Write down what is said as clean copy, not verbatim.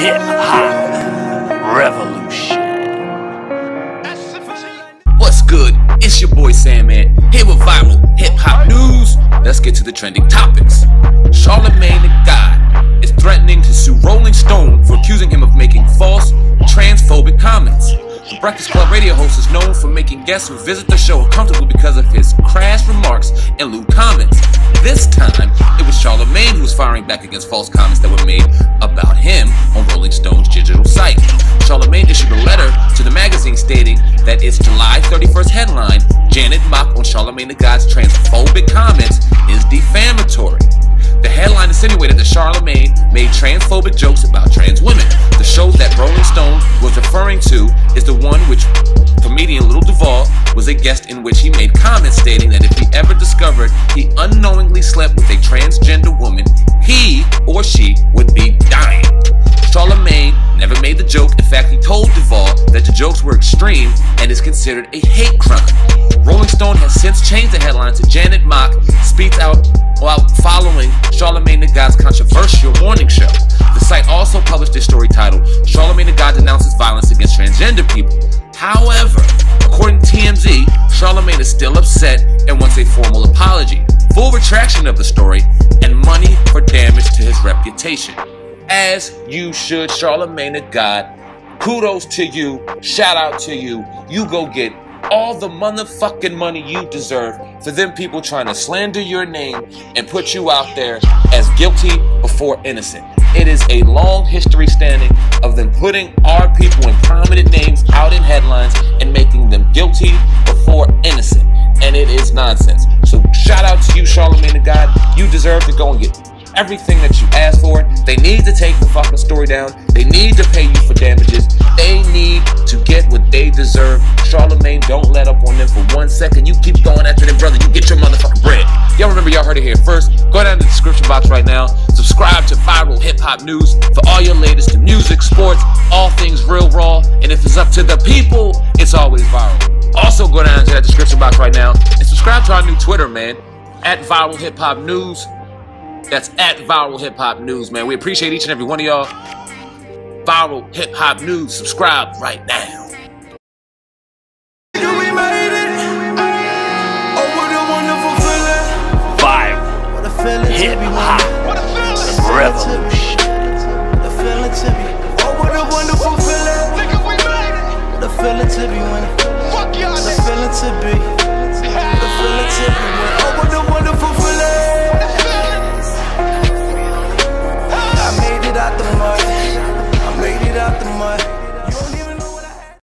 Hip Hop Revolution. What's good? It's your boy Sandman here with Viral Hip Hop News. Let's get to the trending topics. Charlamagne Tha God is threatening to sue Rolling Stone for accusing him of making false, transphobic comments. The Breakfast Club radio host is known for making guests who visit the show uncomfortable because of his crass remarks and lewd comments. This time, it was Charlamagne who was firing back against false comments that were made about him on Rolling Stone's digital site. Charlamagne issued a letter to the magazine stating that its July 31st headline, "Janet Mock on Charlamagne Tha God's transphobic comments is defamatory." The headline insinuated that Charlamagne made transphobic jokes about trans women. The show that Rolling Stone was referring to is the one which comedian Lil Duval was a guest in, which he made comments stating that if he ever discovered he unknowingly slept with a transgender woman, he or she would be dying. Charlamagne never made the joke. In fact, he told Duval that the jokes were extreme and is considered a hate crime. Rolling Stone has since changed the headline to "Janet Mock speaks out while following Charlamagne Tha God's controversial morning show." The site also published a story titled "Charlamagne Tha God Denounces Violence Against Transgender People." However, according to TMZ, Charlamagne is still upset and wants a formal apology, full retraction of the story, and money for damage to his reputation. As you should, Charlamagne Tha God. Kudos to you. Shout out to you. You go get all the motherfucking money you deserve for them people trying to slander your name and put you out there as guilty before innocent. It is a long history standing of them putting our people in prominent names out in headlines and making them guilty before innocent. And it is nonsense. So shout out to you, Charlamagne Tha God. You deserve to go and get everything that you asked for. They need to take the fucking story down. They need to pay you for damages. They need to get what they deserve. Charlamagne, don't let up on them for 1 second. You keep going after them, brother. You get your motherfucking bread. Y'all remember, y'all heard it here first. Go down to the description box right now. Subscribe to Viral Hip Hop News for all your latest in music, sports, all things real raw. And if it's up to the people, it's always viral. Also, go down to that description box right now and subscribe to our new Twitter, man, at Viral Hip Hop News. That's at Viral Hip Hop News, man. We appreciate each and every one of y'all. Viral Hip Hop News. Subscribe right now. Viral Hip Hop Revolution. The feeling to be winning. Fuck y'all. The feeling to be. The feeling to be winning. Oh, what a wonderful feeling.